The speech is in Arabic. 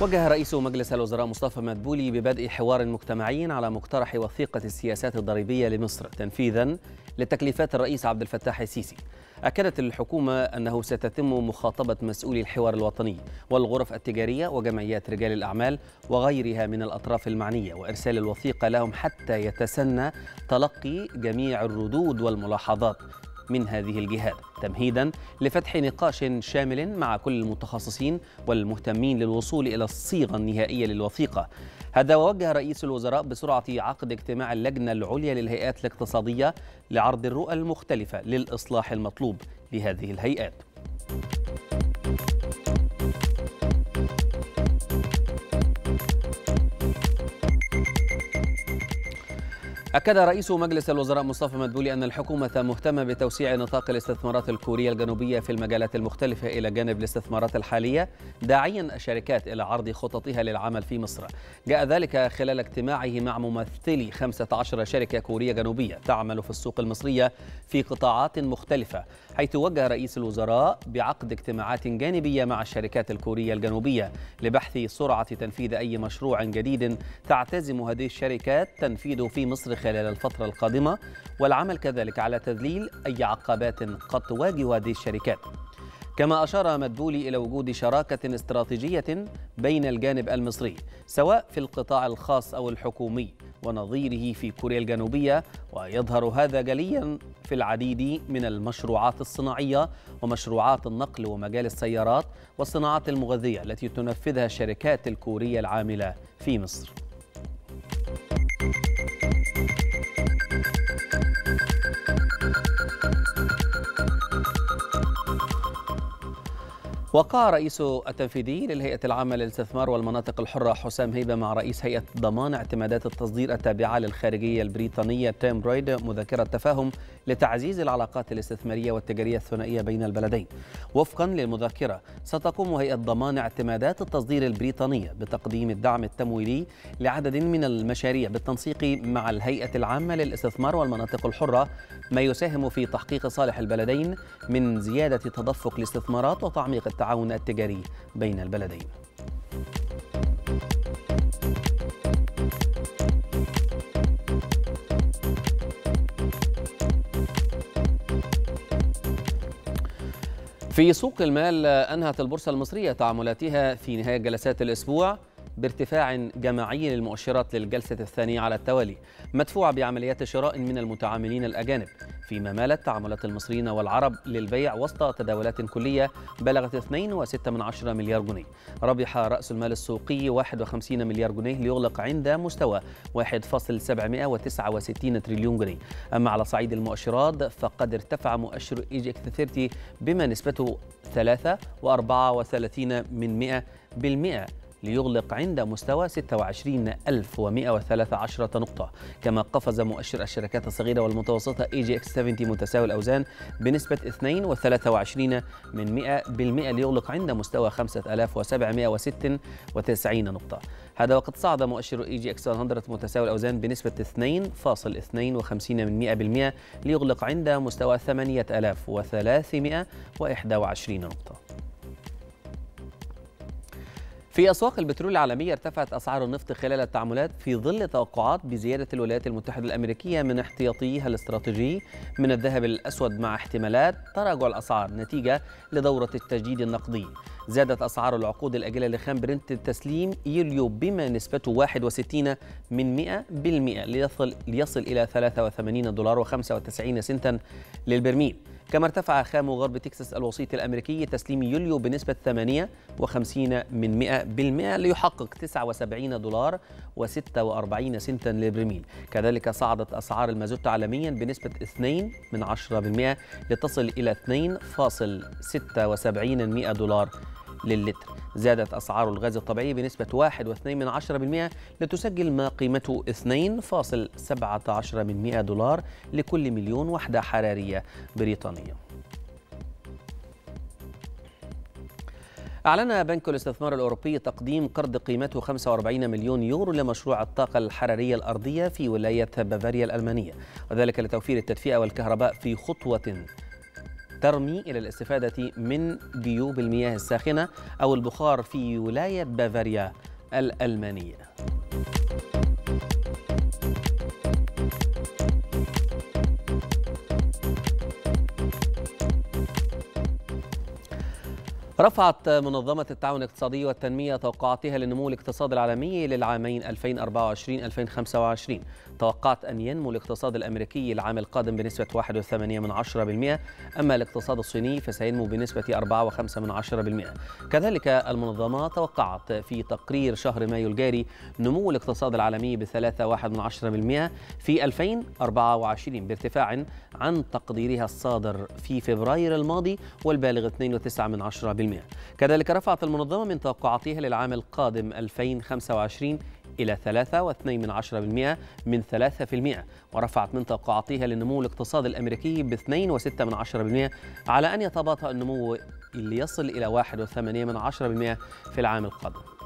وجه رئيس مجلس الوزراء مصطفى مدبولي ببدء حوار مجتمعي على مقترح وثيقة السياسات الضريبية لمصر تنفيذا لتكليفات الرئيس عبد الفتاح السيسي. أكدت الحكومة أنه ستتم مخاطبة مسؤولي الحوار الوطني والغرف التجارية وجمعيات رجال الأعمال وغيرها من الأطراف المعنية وإرسال الوثيقة لهم حتى يتسنى تلقي جميع الردود والملاحظات من هذه الجهات، تمهيدا لفتح نقاش شامل مع كل المتخصصين والمهتمين للوصول إلى الصيغة النهائية للوثيقة. هذا ووجه رئيس الوزراء بسرعة عقد اجتماع اللجنة العليا للهيئات الاقتصادية لعرض الرؤى المختلفة للإصلاح المطلوب لهذه الهيئات. أكد رئيس مجلس الوزراء مصطفى مدبولي أن الحكومة مهتمة بتوسيع نطاق الاستثمارات الكورية الجنوبية في المجالات المختلفة إلى جانب الاستثمارات الحالية، داعيا الشركات إلى عرض خططها للعمل في مصر. جاء ذلك خلال اجتماعه مع ممثلي 15 شركة كورية جنوبية تعمل في السوق المصرية في قطاعات مختلفة، حيث وجه رئيس الوزراء بعقد اجتماعات جانبية مع الشركات الكورية الجنوبية لبحث سرعة تنفيذ أي مشروع جديد تعتزم هذه الشركات تنفيذه في مصر خلال الفترة القادمة، والعمل كذلك على تذليل أي عقبات قد تواجه هذه الشركات. كما أشار مدبولي إلى وجود شراكة استراتيجية بين الجانب المصري سواء في القطاع الخاص أو الحكومي ونظيره في كوريا الجنوبية، ويظهر هذا جليا في العديد من المشروعات الصناعية ومشروعات النقل ومجال السيارات والصناعات المغذية التي تنفذها الشركات الكورية العاملة في مصر. وقع رئيس التنفيذي للهيئة العامة للاستثمار والمناطق الحرة حسام هيبه مع رئيس هيئة ضمان اعتمادات التصدير التابعة للخارجية البريطانية تيم مذكرة تفاهم لتعزيز العلاقات الاستثمارية والتجارية الثنائية بين البلدين. وفقا للمذكرة، ستقوم هيئة ضمان اعتمادات التصدير البريطانية بتقديم الدعم التمويلي لعدد من المشاريع بالتنسيق مع الهيئة العامة للاستثمار والمناطق الحرة، ما يساهم في تحقيق صالح البلدين من زيادة تدفق الاستثمارات وتعميق التعاون التجاري بين البلدين. في سوق المال، أنهت البورصة المصرية تعاملاتها في نهاية جلسات الأسبوع بارتفاع جماعي للمؤشرات للجلسة الثانية على التوالي، مدفوعة بعمليات شراء من المتعاملين الأجانب، فيما مالت تعاملات المصريين والعرب للبيع وسط تداولات كلية بلغت 2.6 مليار جنيه. ربح رأس المال السوقي 51 مليار جنيه ليغلق عند مستوى 1.769 تريليون جنيه. أما على صعيد المؤشرات، فقد ارتفع مؤشر إيجيكت ثيرتي بما نسبته 3.34% ليغلق عند مستوى 26113 نقطة، كما قفز مؤشر الشركات الصغيرة والمتوسطة إي جي اكس 70 متساوي الأوزان بنسبة 2.23% ليغلق عند مستوى 5796 نقطة. هذا وقد صعد مؤشر إي جي اكس 100 متساوي الأوزان بنسبة 2.52% ليغلق عند مستوى 8321 نقطة. في أسواق البترول العالمية، ارتفعت أسعار النفط خلال التعاملات في ظل توقعات بزيادة الولايات المتحدة الأمريكية من احتياطيها الاستراتيجي من الذهب الأسود، مع احتمالات تراجع الأسعار نتيجة لدورة التجديد النقدي. زادت أسعار العقود الأجلة لخام برنت التسليم يوليو بما نسبته 61% ليصل إلى $83.95 للبرميل. كما ارتفع خام غرب تكساس الوسيط الأمريكي تسليم يوليو بنسبة 58% ليحقق $79.46 للبرميل. كذلك صعدت أسعار المازوت عالميا بنسبة 2% لتصل إلى $2.76 للتر. زادت أسعار الغاز الطبيعي بنسبة 1.2% لتسجل ما قيمته $2.17 لكل مليون وحدة حرارية بريطانية. أعلن بنك الاستثمار الأوروبي تقديم قرض قيمته 45 مليون يورو لمشروع الطاقة الحرارية الأرضية في ولاية بافاريا الألمانية، وذلك لتوفير التدفئة والكهرباء في خطوة ترمي إلى الاستفادة من جيوب المياه الساخنة أو البخار في ولاية بافاريا الألمانية. رفعت منظمة التعاون الاقتصادي والتنمية توقعاتها لنمو الاقتصاد العالمي للعامين 2024-2025. توقعت أن ينمو الاقتصاد الأمريكي العام القادم بنسبة 1.8%، أما الاقتصاد الصيني فسينمو بنسبة 4.5%. كذلك المنظمة توقعت في تقرير شهر مايو الجاري نمو الاقتصاد العالمي ب 3.1% في 2024، بارتفاع عن تقديرها الصادر في فبراير الماضي والبالغ 2.9%. كذلك رفعت المنظمة من توقعاتها للعام القادم 2025 إلى 3.2% من 3%، ورفعت من توقعاتها لنمو الاقتصاد الأمريكي ب 2.6% على أن يتباطأ النمو ليصل إلى 1.8% في العام القادم.